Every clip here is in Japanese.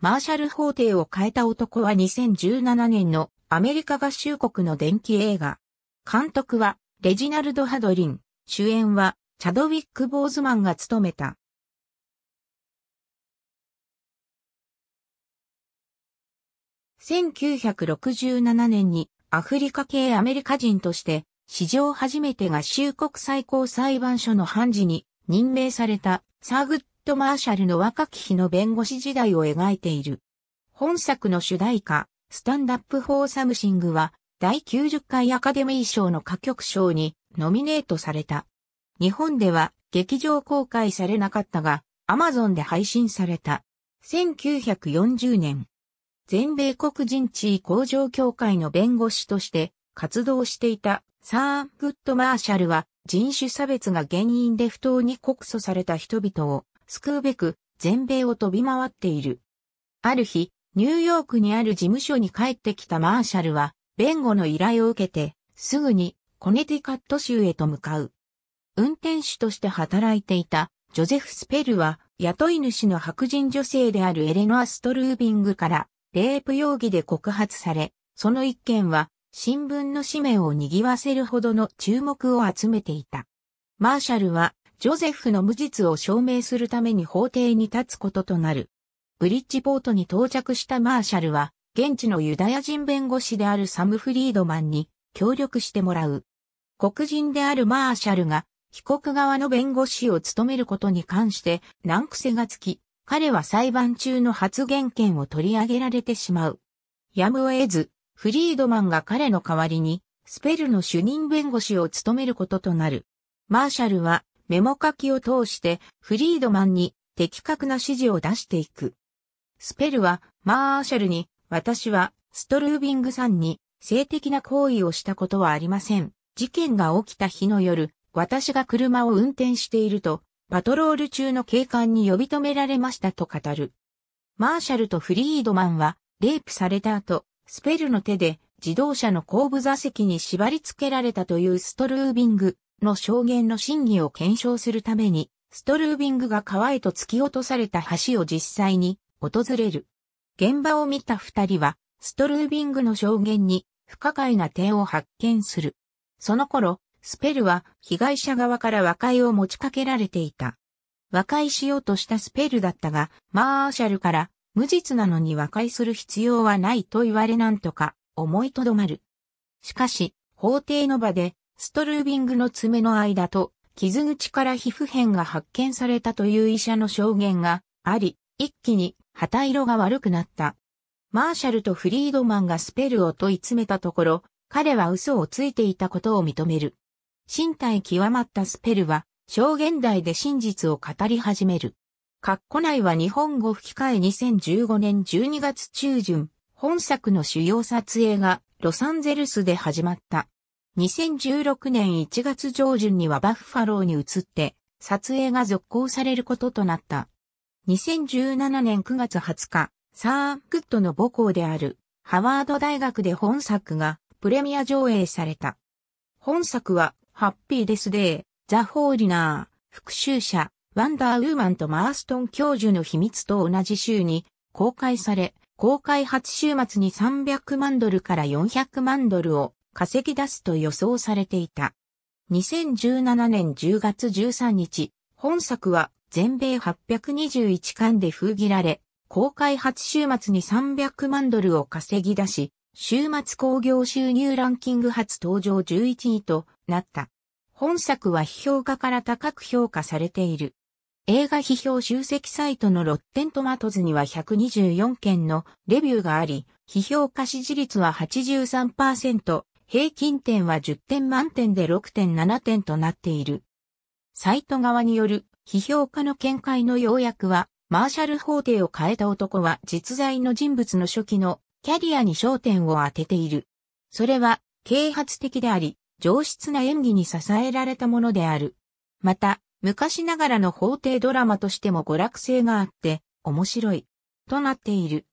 マーシャル法廷を変えた男は2017年のアメリカ合衆国の伝記映画。監督はレジナルド・ハドリン、主演はチャドウィック・ボーズマンが務めた。1967年にアフリカ系アメリカ人として史上初めて合衆国最高裁判所の判事に任命されたサーグッド・マーシャルの若き日の弁護士時代を描いている。本作の主題歌、スタンダップ・フォー・サムシングは第90回アカデミー賞の歌曲賞にノミネートされた。日本では劇場公開されなかったが、Amazon で配信された。1940年。全米黒人地位向上協会の弁護士として活動していたサー・グッド・マーシャルは人種差別が原因で不当に告訴された人々を救うべく全米を飛び回っている。ある日、ニューヨークにある事務所に帰ってきたマーシャルは弁護の依頼を受けてすぐにコネティカット州へと向かう。運転手として働いていたジョゼフ・スペルは雇い主の白人女性であるエレノア・ストルービングからレイプ容疑で告発され、その一件は新聞の紙面を賑わせるほどの注目を集めていた。マーシャルはジョゼフの無実を証明するために法廷に立つこととなる。ブリッジポートに到着したマーシャルは、現地のユダヤ人弁護士であるサム・フリードマンに協力してもらう。黒人であるマーシャルが被告側の弁護士を務めることに関して難癖がつき、彼は裁判中の発言権を取り上げられてしまう。やむを得ず、フリードマンが彼の代わりに、スペルの主任弁護士を務めることとなる。マーシャルは、メモ書きを通して、フリードマンに的確な指示を出していく。スペルは、マーシャルに、私は、ストルービングさんに、性的な行為をしたことはありません。事件が起きた日の夜、私が車を運転していると、パトロール中の警官に呼び止められましたと語る。マーシャルとフリードマンは、レイプされた後、スペルの手で自動車の後部座席に縛り付けられたというストルービングの証言の真偽を検証するために、ストルービングが川へと突き落とされた橋を実際に訪れる。現場を見た二人は、ストルービングの証言に不可解な点を発見する。その頃、スペルは被害者側から和解を持ちかけられていた。和解しようとしたスペルだったが、マーシャルから無実なのに和解する必要はないと言われなんとか思いとどまる。しかし、法廷の場でストルービングの爪の間と傷口から皮膚片が発見されたという医者の証言があり、一気に旗色が悪くなった。マーシャルとフリードマンがスペルを問い詰めたところ、彼は嘘をついていたことを認める。身体極まったスペルは、証言台で真実を語り始める。括弧内は日本語吹き替え2015年12月中旬、本作の主要撮影がロサンゼルスで始まった。2016年1月上旬にはバッファローに移って、撮影が続行されることとなった。2017年9月20日、サー・グッドの母校である、ハワード大学で本作がプレミア上映された。本作は、ハッピーデスデー、ザ・フォーリナー、復讐者、ワンダーウーマンとマーストン教授の秘密と同じ週に公開され、公開初週末に$300万から$400万を稼ぎ出すと予想されていた。2017年10月13日、本作は全米821館で封切られ、公開初週末に$300万を稼ぎ出し、週末興行収入ランキング初登場11位となった。本作は批評家から高く評価されている。映画批評集積サイトのRotten Tomatoesには124件のレビューがあり、批評家支持率は 83%、平均点は10点満点で 6.7 点となっている。サイト側による批評家の見解の要約は、マーシャル法廷を変えた男は実在の人物の初期のキャリアに焦点を当てている。それは啓発的であり、上質な演技に支えられたものである。また、昔ながらの法廷ドラマとしても娯楽性があって、面白い、となっている。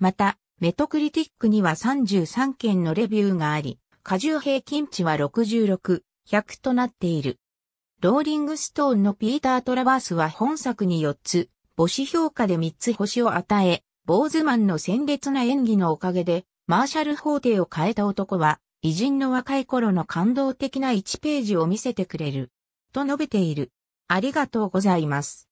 また、メトクリティックには33件のレビューがあり、加重平均値は66、100となっている。ローリングストーンのピーター・トラバースは本作に4つ、母子評価で3つ星を与え、ボーズマンの鮮烈な演技のおかげで、マーシャル法廷を変えた男は、偉人の若い頃の感動的な1ページを見せてくれる。と述べている。ありがとうございます。